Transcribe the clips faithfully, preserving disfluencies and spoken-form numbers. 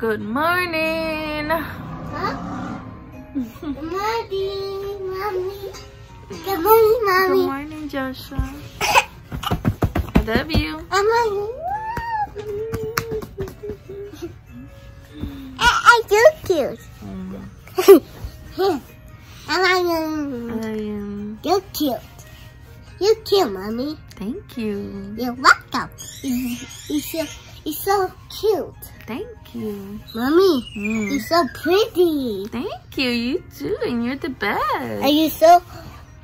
Good morning. Huh? Good morning, mommy. Good morning, mommy. Good morning, Joshua. I love you. I love you. I do cute. Mm. I love you. You're cute. You're cute, mommy. Thank you. You're welcome. You're so, you're so cute. Thank you. Mommy, mm. You're so pretty. Thank you. You too. And you're the best. And you're so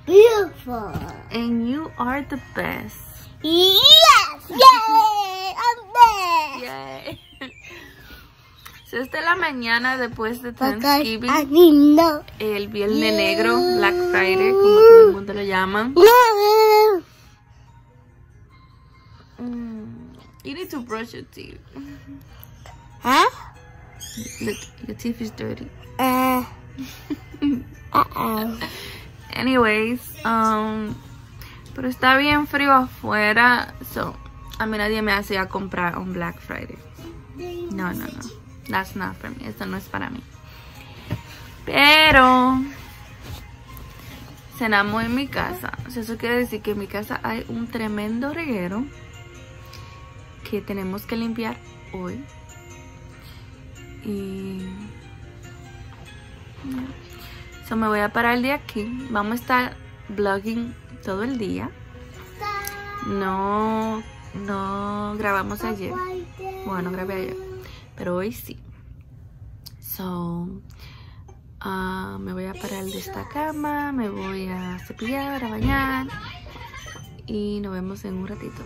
beautiful. And you are the best. Yes. Yay. I'm best. Yay. So, esta es la mañana después de Thanksgiving. I mean, no. El Viernes yeah. Negro, Black Friday, como todo el mundo lo llaman. No. Mm. You need to brush your teeth. Huh? Look, your teeth is dirty. Uh. Uh-oh. Anyways, um, pero está bien frío afuera. So, a mí nadie me hace ir a comprar un Black Friday. No, no, no. That's not for me. Eso no es para mí. Pero cenamos en mi casa. Eso quiere decir que en mi casa hay un tremendo reguero que tenemos que limpiar hoy. Y so me voy a parar de aquí. Vamos a estar vlogging todo el día. No, no grabamos ayer. Bueno, grabé ayer. Pero hoy sí. So, uh, me voy a parar de esta cama, me voy a cepillar, a bañar. Y nos vemos en un ratito.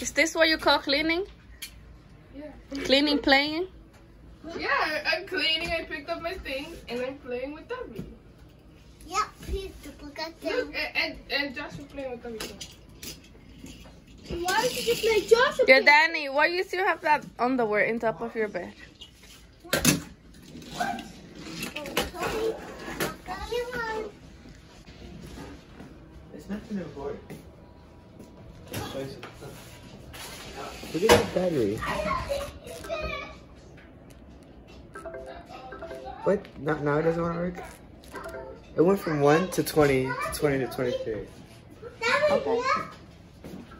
Is this what you call cleaning? Yeah. Cleaning, playing? Yeah, I'm cleaning, I picked up my things, and I'm playing with Tubby. Yeah, please, look at them. Look, and, and Joshua playing with Tubby too. Why did you play Joshua? Your Danny, why you still have that underwear on top of your bed? What? What? It's nothing important. Look at the battery. What? Not now it doesn't want to work? It went from one to twenty to twenty to twenty-three. Okay.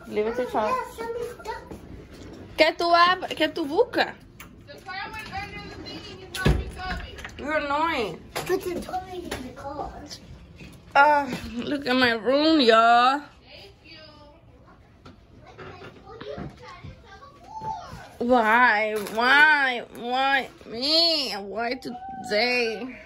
Leave it to chance. ¿Qué tú, ¿Qué tú buscas? The fireman under the thing is not becoming. You're annoying. Put the toy in the car. Ah, uh, look at my room, y'all. Thank you. Why? Why? Why me? Why today?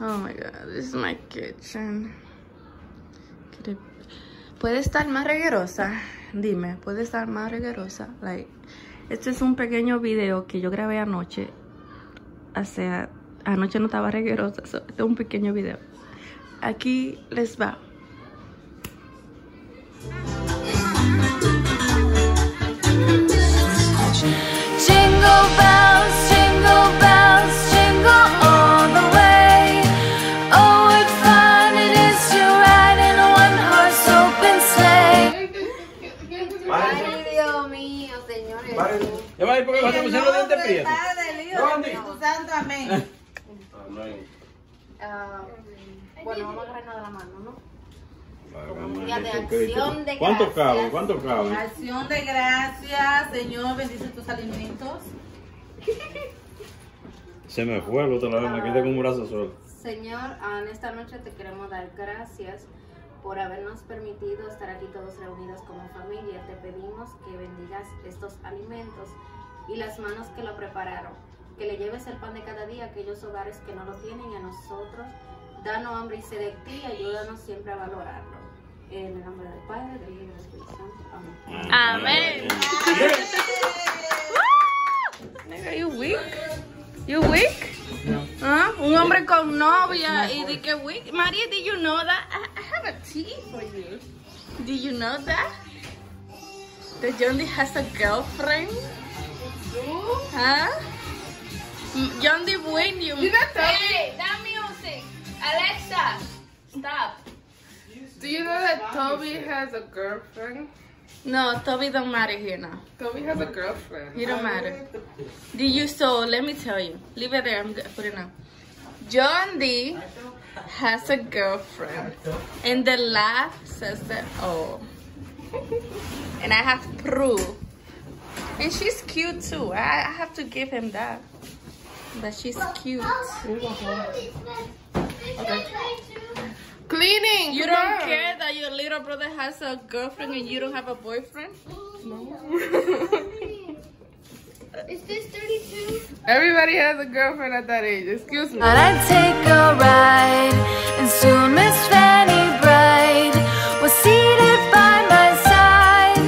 Oh my god, this is my kitchen. Puede estar más reguerosa. Dime, puede estar más reguerosa. Like, este es un pequeño video que yo grabé anoche. O sea, anoche no estaba reguerosa. So, este es un pequeño video. Aquí les va. Jingle bells, jingle bells, jingle all the way. Yo me voy a poner los dientes prietos. No, Andy. Tu santo, amén. Amén. Bueno, vamos a agarrarnos de la mano, ¿no? ¿Cuánto cabe? ¿Cuánto cabe? Acción de gracias, Señor, bendice tus alimentos. Se me fue el otro lado, me quedé con un brazo solo. Señor, en esta noche te queremos dar gracias por habernos permitido estar aquí todos reunidos como familia. Te pedimos que bendigas estos alimentos y las manos que lo prepararon, que le lleves el pan de cada día a aquellos hogares que no lo tienen y a nosotros. Danos hambre y sed de ti y ayúdanos siempre a valorarlo. En el nombre del Padre, del Hijo y del Espíritu Santo. Amén. Amén. Amén. Amén. Amén. Amén. Amén. Amén. You weak? No. ¿Ah? Un hombre con novia y de que weak. Maria, did you know that? I have a tea for you. Did you know that? That Yondi has a girlfriend? Huh? Yondi win you. You're not talking. Hey, that music. Alexa, stop. Do you know that Toby has a girlfriend? No, Toby don't matter here now. Toby has a girlfriend. He don't matter. Did you so? Let me tell you. Leave it there. I'm gonna put it now. Yondi has a girlfriend, and the laugh says that all. And I have proof. And she's cute too. I have to give him that. But she's cute. Okay. Cleaning. You don't care that your little brother has a girlfriend and you don't have a boyfriend? No. Is this thirty-two? Everybody has a girlfriend at that age. Excuse me. But I take a ride, and soon Miss Fanny Bright was seated by my side.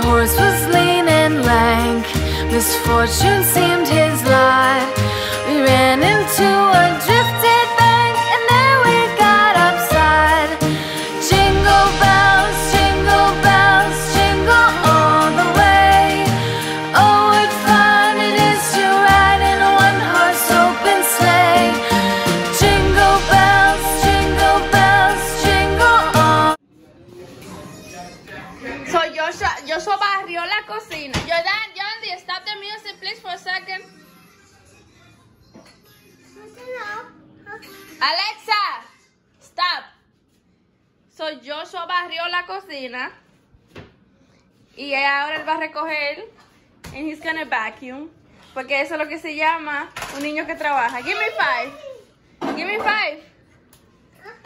The horse was lean and lank. Misfortune seemed his lot. We ran into a drifted bank, and then we got upside. Jingle bells, jingle bells, jingle all the way. Oh, what fun it is to ride in a one-horse open sleigh. Jingle bells, jingle bells, jingle all. So Joshua, Joshua barrió la cocina. Jordan, Yondi, stop the music, please, for a second. Alexa, stop. So Joshua barrió la cocina y ahora él va a recoger and he's gonna vacuum, porque eso es lo que se llama un niño que trabaja. Give me five. Give me five.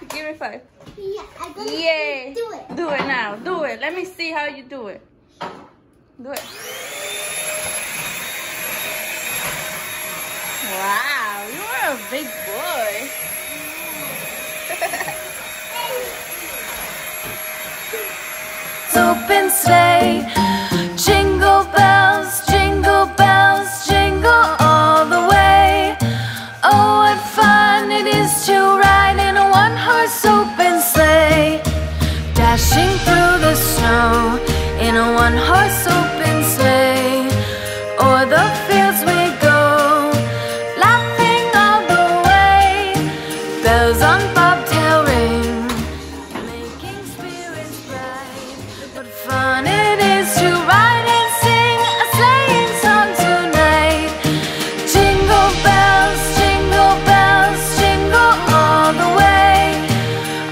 Give me five. Yeah, I'm gonna yeah. do it. Do it now. Do it. Let me see how you do it. Do it. Wow, you are a big boy. Open sleigh, jingle bells, jingle bells, jingle all the way. Oh, what fun it is to ride in a one-horse open sleigh. Dashing through the snow in a one-horse open sleigh. O'er the fields we go, laughing all the way. Bells on bobtail ring, making spirits bright. What fun it is to ride and sing a sleighing song tonight. Jingle bells, jingle bells, jingle all the way.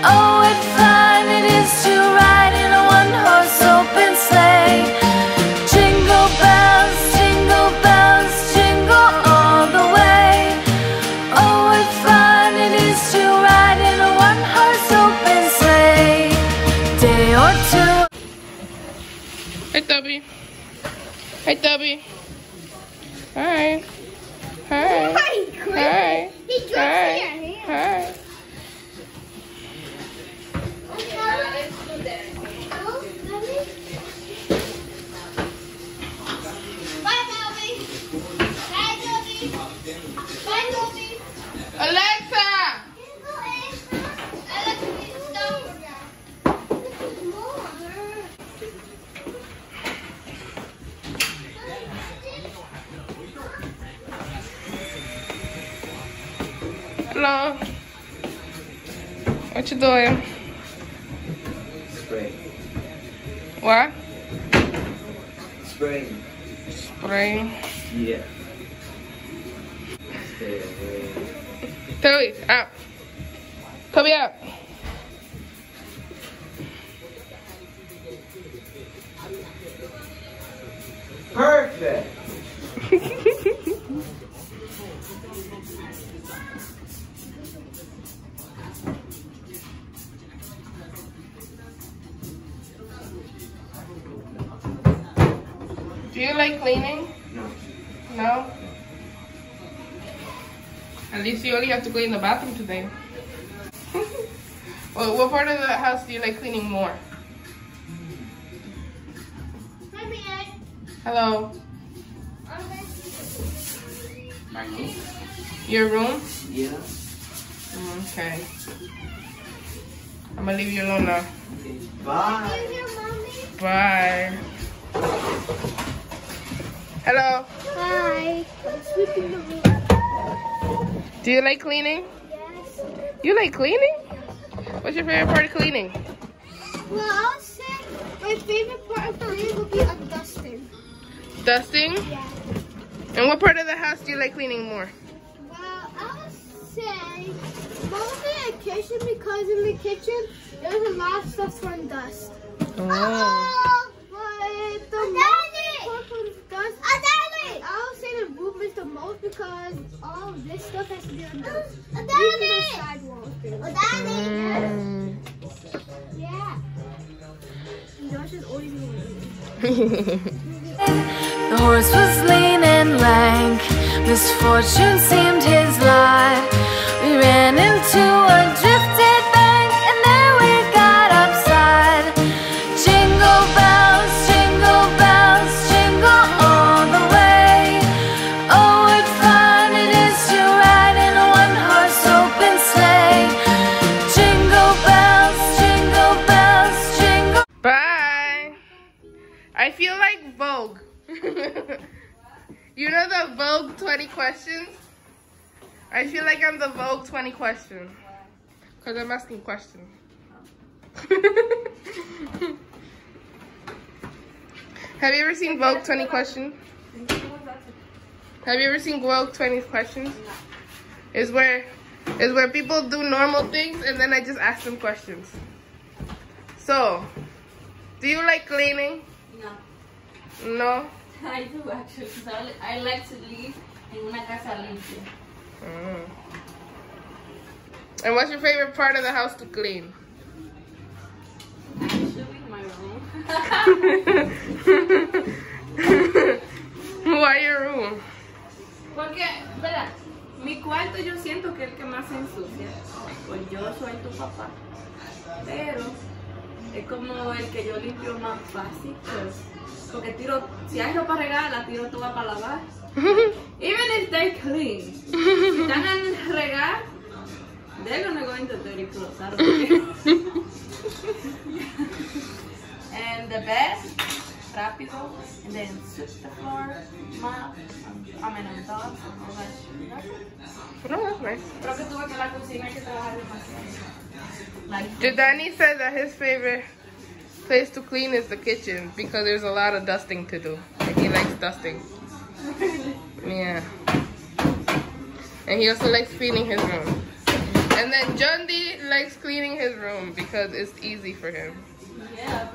Oh, what fun it is to ride in a one-horse open sleigh. Jingle bells, jingle bells, jingle all the way. Oh, what fun it is to ride in a one-horse open sleigh. Day or two. Hey, Toby. Hey, Toby. Hi. Hi. Hi. He dropped Hi. Hi. Bye, Toby. Bye, Toby. Bye, Toby. Alexa! Hello. What you doing? Spraying. What? Spraying. Spraying. Yeah. Stay away. Toby, out. Toby, out. Perfect. Do you like cleaning? No. No? At least you only have to clean the bathroom today. Well, what part of the house do you like cleaning more? Hello. My room. Your room? Yeah. Okay. I'm gonna leave you alone now. Okay. Bye. Bye. Hello. Hi. Do you like cleaning? Yes. You like cleaning? What's your favorite part of cleaning? Well, I'll say my favorite part of cleaning would be on dusting. Dusting? Yeah. And what part of the house do you like cleaning more? Well, I'll say mostly the kitchen, because in the kitchen there's a lot of stuff from dust. Oh. Uh-oh. But the most from dust, I'll say the room is the most, because all of this stuff has to do with dust. Even the sidewalls. Mm. Yeah. Josh is always The horse was lean and lank, misfortune seemed his lot. We ran into a drifted bank, and then we got upside. Jingle bells, jingle bells, jingle all the way. Oh, what fun it is to ride in a one-horse open sleigh. Jingle bells, jingle bells, jingle. Bye. I feel like Vogue. You know the Vogue twenty questions? I feel like I'm the Vogue twenty question. Because I'm asking questions. Have you ever seen Vogue twenty questions? Have you ever seen Vogue twenty questions? It's where, it's where people do normal things and then I just ask them questions. So, do you like cleaning? No. No? I do actually, because I, I like to live in una casa limpia. Mm. And what's your favorite part of the house to clean? Actually, my room. Why your room? Porque, espera, mi cuarto yo siento que es el que más se ensucia. Pues yo soy tu papá. Pero es como el que yo limpio más fácil, pues. Porque tiro, si hay ropa regada, la tiro toda para lavar. Even if they clean, si están en regar, they're gonna go into dirty clothes. I don't care. And the bed, rápido, and then sweep the floor, mop, I mean, I'm done, and all that shit. No, that's nice. Creo que tuve que la cocina hay que trabajar demasiado. Jordani said that his favorite place to clean is the kitchen, because there's a lot of dusting to do. Like, he likes dusting. Yeah. And he also likes cleaning his room. And then Jondi likes cleaning his room because it's easy for him. Yeah.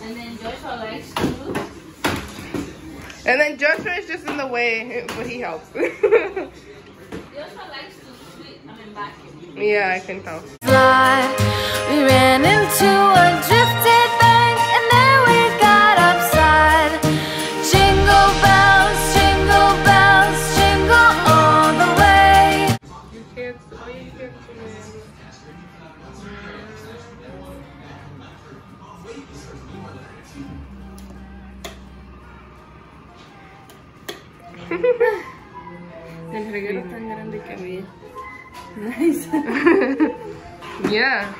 And then Joshua likes food. And then Joshua is just in the way, but he helps. Joshua likes food. Yeah, I can tell. We ran into a drifted bank, and then we got upside. Jingle bells, jingle bells, jingle all the way. You can't, oh, you can't El reguero es tan grande que había. Nice. Yeah.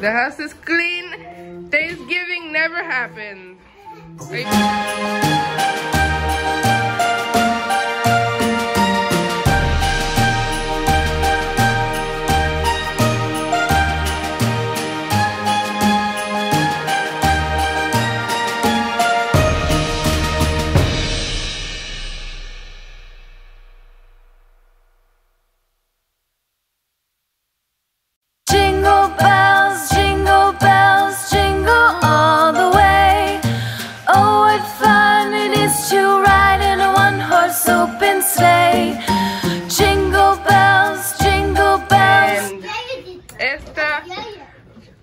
The house is clean. Thanksgiving never happened.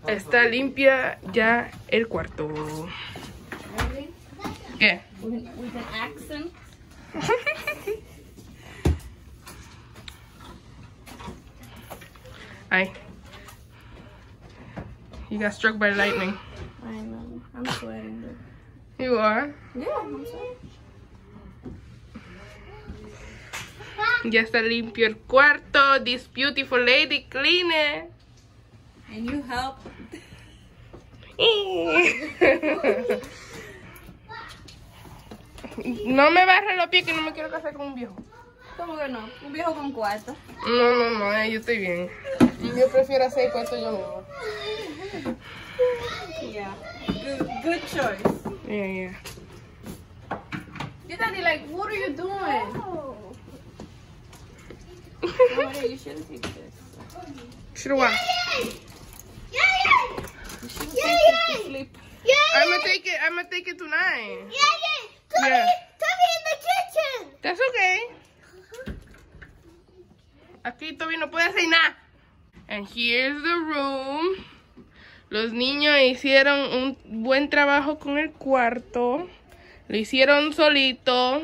Esta está limpia ya el cuarto. ¿Qué? With an accent. Ay. You got struck by lightning. I know. I'm sweating. sure? Yeah, I'm sure. Ya está limpio el cuarto. This beautiful lady clean it. And you help. No me barre los pies, que no me quiero casar con un viejo. ¿Cómo que no? ¿Un viejo con cuarto? No, no, no, eh, yo estoy bien. Yo prefiero hacer cuarto yo mismo. Yeah, good, good choice. Yeah, yeah. Your daddy like, what are you doing? Oh. Daddy, you shouldn't take this. Should've what? Yeah, yeah, yeah. You shouldn't yeah, take yeah. Sleep. Yeah, yeah. I'm gonna take it. I'm gonna take it tonight. Yeah, yeah. Come yeah. here, come here in the kitchen. That's okay. Aquí Toby no puede hacer nada. And here's the room. Los niños hicieron un buen trabajo con el cuarto. Lo hicieron solito.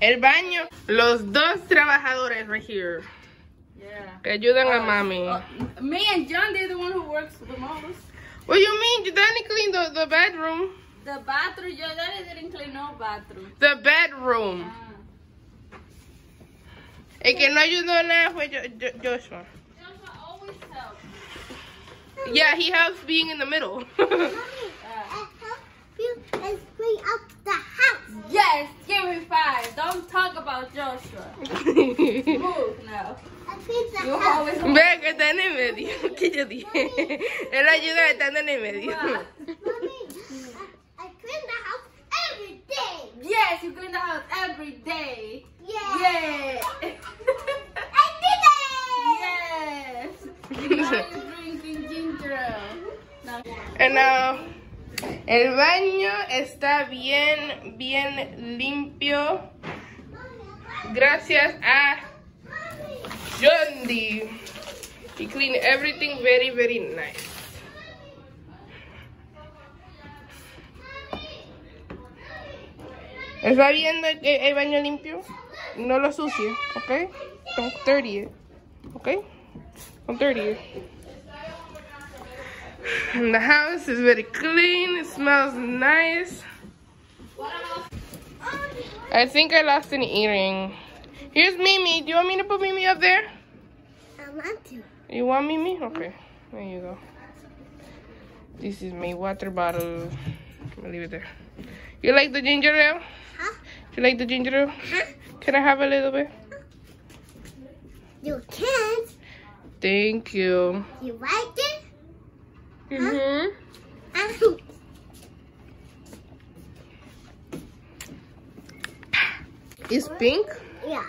El baño. Los dos trabajadores right here. Yeah. Que ayudan oh, a mami. Oh, me and John, they're the one who works the most. What do you mean? You didn't clean the, the bedroom. The bathroom. Your daddy didn't clean no bathroom. The bedroom. Yeah. El que no ayudó nada fue Joshua. Joshua always helps. Yeah, he helps being in the middle. Mommy, I help you and clean up the house. Yes, give me five. Don't talk about Joshua. Move now. You always help. Vea que está en el medio. ¿Qué yo dije? Él ayuda estando en el medio. Mommy, I clean the house every day. Yes, you clean the house every day. Yeah. Yeah. And now, el baño está bien, bien limpio. Gracias a Jondi. He cleaned everything very, very nice. ¿Está viendo el, el baño limpio? No lo sucio, ¿ok? Don't dirty it, ¿ok? Don't dirty it. And the house is very clean. It smells nice. I think I lost an earring. Here's Mimi. Do you want me to put Mimi up there? I want to. You want Mimi? Okay. There you go. This is my water bottle. I'll leave it there. You like the ginger ale? Huh? You like the ginger ale? Huh? Can I have a little bit? You can't. Thank you. You like it? Mm-hmm. Huh? It's pink? Yeah.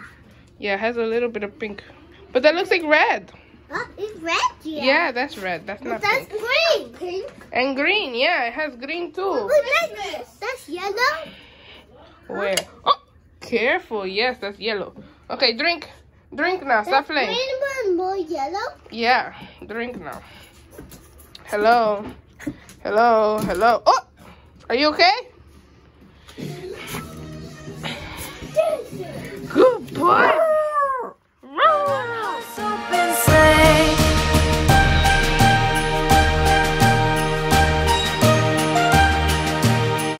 Yeah, it has a little bit of pink. But that looks like red. Oh, it's red? Yeah. Yeah, that's red. That's not that's pink. That's green. And green, yeah. It has green too. Look, look, that's, that's yellow. Where? Oh, careful. Yes, that's yellow. Okay, drink. Drink now. Stop that's playing. Green, but more yellow? Yeah, drink now. Hello, hello, hello. Oh, are you okay?